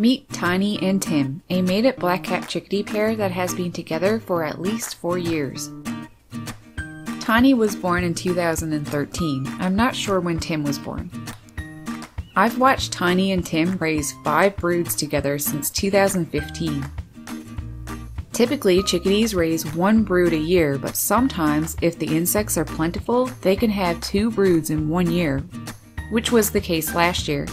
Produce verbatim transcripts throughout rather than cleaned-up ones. Meet Tiny and Tim, a mated black-capped chickadee pair that has been together for at least four years. Tiny was born in two thousand thirteen. I'm not sure when Tim was born. I've watched Tiny and Tim raise five broods together since two thousand fifteen. Typically, chickadees raise one brood a year, but sometimes, if the insects are plentiful, they can have two broods in one year, which was the case last year.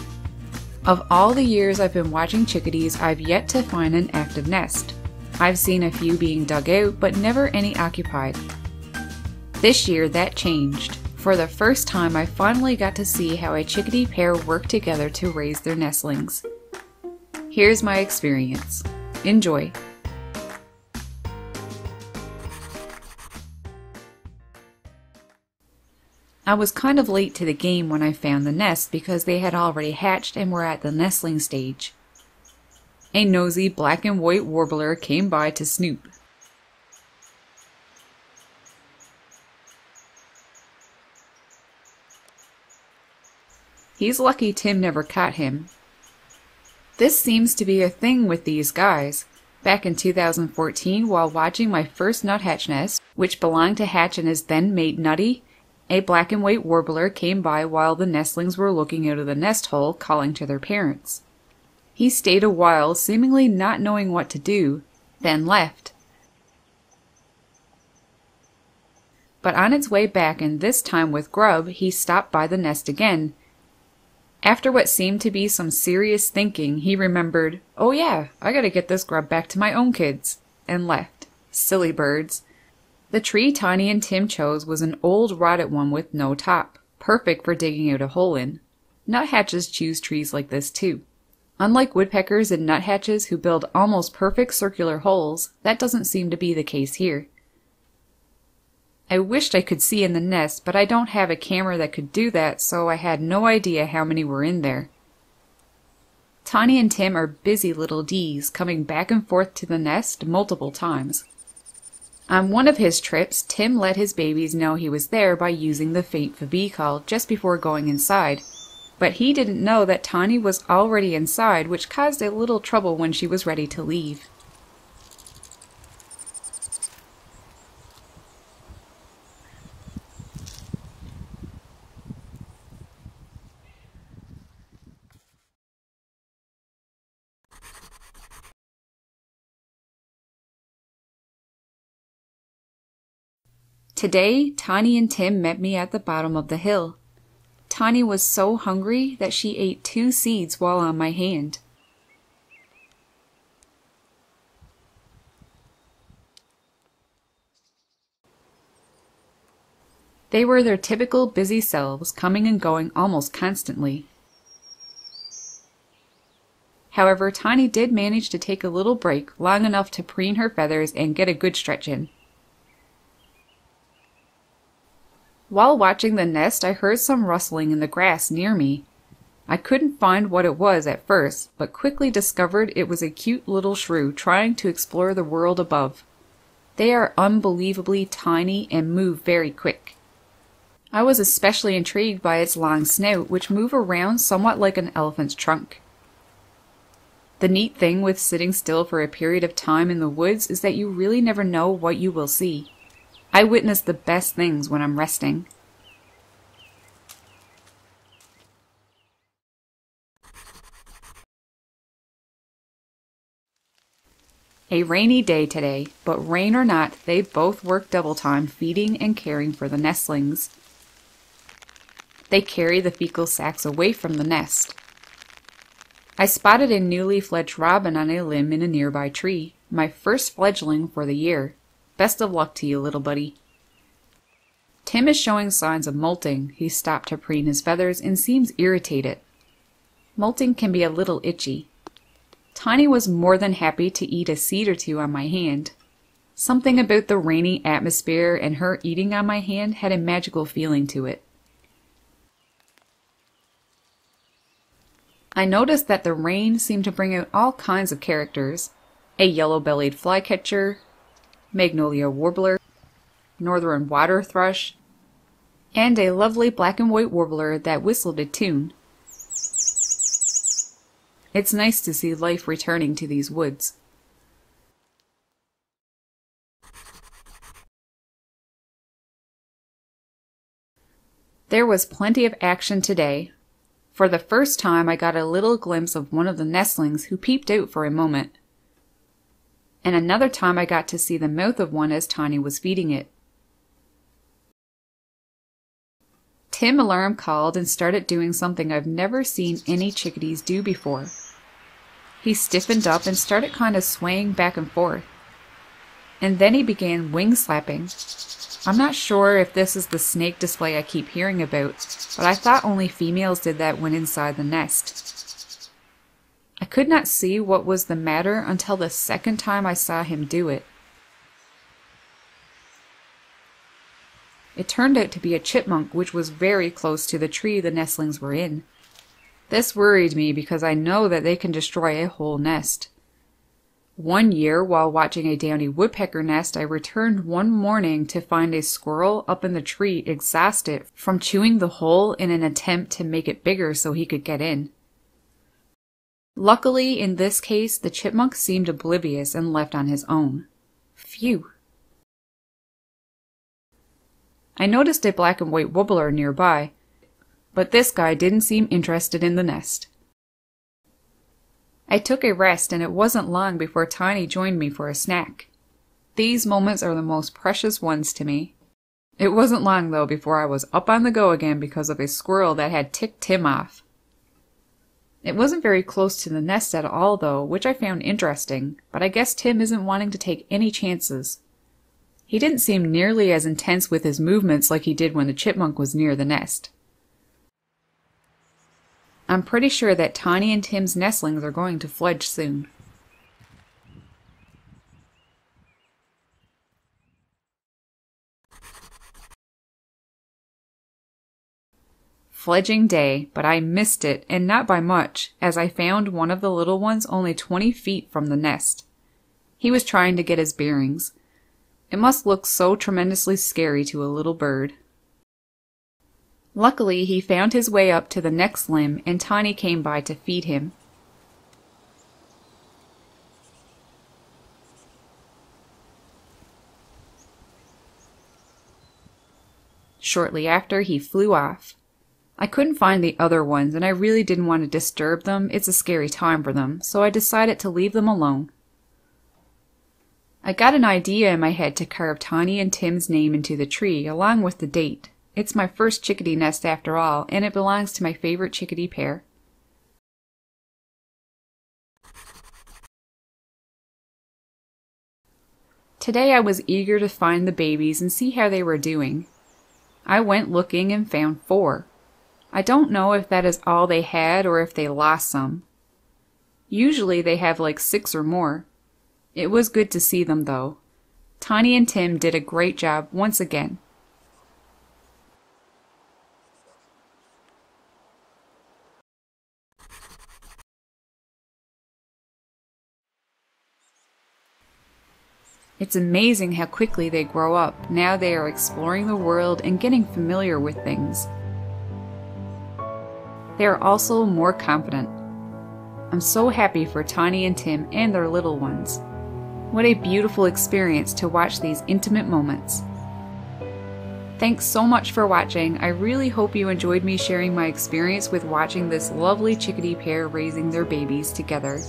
Of all the years I've been watching chickadees, I've yet to find an active nest. I've seen a few being dug out, but never any occupied. This year, that changed. For the first time, I finally got to see how a chickadee pair work together to raise their nestlings. Here's my experience. Enjoy! I was kind of late to the game when I found the nest because they had already hatched and were at the nestling stage. A nosy black and white warbler came by to snoop. He's lucky Tim never caught him. This seems to be a thing with these guys. Back in two thousand fourteen, while watching my first nuthatch nest, which belonged to Hatch and his then mate Nutty, a black and white warbler came by while the nestlings were looking out of the nest hole, calling to their parents. He stayed a while, seemingly not knowing what to do, then left. But on its way back, and this time with grub, he stopped by the nest again. After what seemed to be some serious thinking, he remembered, "Oh yeah, I gotta get this grub back to my own kids," and left. Silly birds. The tree Tiny and Tim chose was an old rotted one with no top, perfect for digging out a hole in. Nuthatches choose trees like this too. Unlike woodpeckers and nuthatches who build almost perfect circular holes, that doesn't seem to be the case here. I wished I could see in the nest, but I don't have a camera that could do that, so I had no idea how many were in there. Tiny and Tim are busy little D's, coming back and forth to the nest multiple times. On one of his trips, Tim let his babies know he was there by using the faint "Phoebe" call just before going inside, but he didn't know that Tiny was already inside, which caused a little trouble when she was ready to leave. Today, Tiny and Tim met me at the bottom of the hill. Tiny was so hungry that she ate two seeds while on my hand. They were their typical busy selves, coming and going almost constantly. However, Tiny did manage to take a little break, long enough to preen her feathers and get a good stretch in. While watching the nest, I heard some rustling in the grass near me. I couldn't find what it was at first, but quickly discovered it was a cute little shrew trying to explore the world above. They are unbelievably tiny and move very quick. I was especially intrigued by its long snout, which moves around somewhat like an elephant's trunk. The neat thing with sitting still for a period of time in the woods is that you really never know what you will see. I witness the best things when I'm resting. A rainy day today, but rain or not, they both work double time feeding and caring for the nestlings. They carry the fecal sacs away from the nest. I spotted a newly fledged robin on a limb in a nearby tree, my first fledgling for the year. Best of luck to you, little buddy. Tim is showing signs of molting. He stopped to preen his feathers and seems irritated. Molting can be a little itchy. Tiny was more than happy to eat a seed or two on my hand. Something about the rainy atmosphere and her eating on my hand had a magical feeling to it. I noticed that the rain seemed to bring out all kinds of characters. A yellow-bellied flycatcher, magnolia warbler, northern water thrush, and a lovely black and white warbler that whistled a tune. It's nice to see life returning to these woods. There was plenty of action today. For the first time, I got a little glimpse of one of the nestlings who peeped out for a moment. And another time I got to see the mouth of one as Tiny was feeding it. Tim Alarm called and started doing something I've never seen any chickadees do before. He stiffened up and started kind of swaying back and forth. And then he began wing slapping. I'm not sure if this is the snake display I keep hearing about, but I thought only females did that when inside the nest. I could not see what was the matter until the second time I saw him do it. It turned out to be a chipmunk, which was very close to the tree the nestlings were in. This worried me because I know that they can destroy a whole nest. One year, while watching a downy woodpecker nest, I returned one morning to find a squirrel up in the tree exhausted from chewing the hole in an attempt to make it bigger so he could get in. Luckily, in this case, the chipmunk seemed oblivious and left on his own. Phew. I noticed a black and white wobbler nearby, but this guy didn't seem interested in the nest. I took a rest, and it wasn't long before Tiny joined me for a snack. These moments are the most precious ones to me. It wasn't long, though, before I was up on the go again because of a squirrel that had ticked Tim off. It wasn't very close to the nest at all, though, which I found interesting, but I guess Tim isn't wanting to take any chances. He didn't seem nearly as intense with his movements like he did when the chipmunk was near the nest. I'm pretty sure that Tiny and Tim's nestlings are going to fledge soon. Fledging day, but I missed it, and not by much, as I found one of the little ones only twenty feet from the nest. He was trying to get his bearings. It must look so tremendously scary to a little bird. Luckily, he found his way up to the next limb, and Tiny came by to feed him. Shortly after, he flew off. I couldn't find the other ones, and I really didn't want to disturb them. It's a scary time for them, so I decided to leave them alone. I got an idea in my head to carve Tiny and Tim's name into the tree, along with the date. It's my first chickadee nest after all, and it belongs to my favorite chickadee pair. Today I was eager to find the babies and see how they were doing. I went looking and found four. I don't know if that is all they had or if they lost some. Usually they have like six or more. It was good to see them, though. Tiny and Tim did a great job once again. It's amazing how quickly they grow up. Now they are exploring the world and getting familiar with things. They are also more confident. I'm so happy for Tiny and Tim and their little ones. What a beautiful experience to watch these intimate moments. Thanks so much for watching. I really hope you enjoyed me sharing my experience with watching this lovely chickadee pair raising their babies together.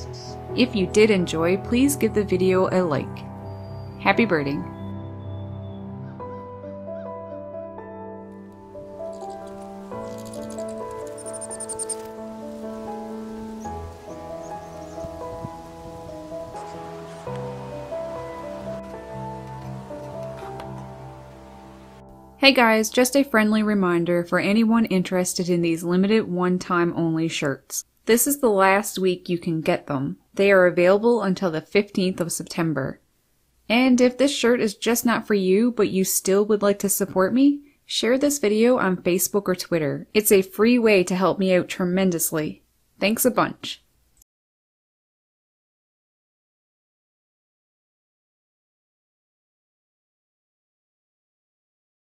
If you did enjoy, please give the video a like. Happy birding! Hey guys, just a friendly reminder for anyone interested in these limited one-time only shirts. This is the last week you can get them. They are available until the fifteenth of September. And if this shirt is just not for you, but you still would like to support me, share this video on Facebook or Twitter. It's a free way to help me out tremendously. Thanks a bunch.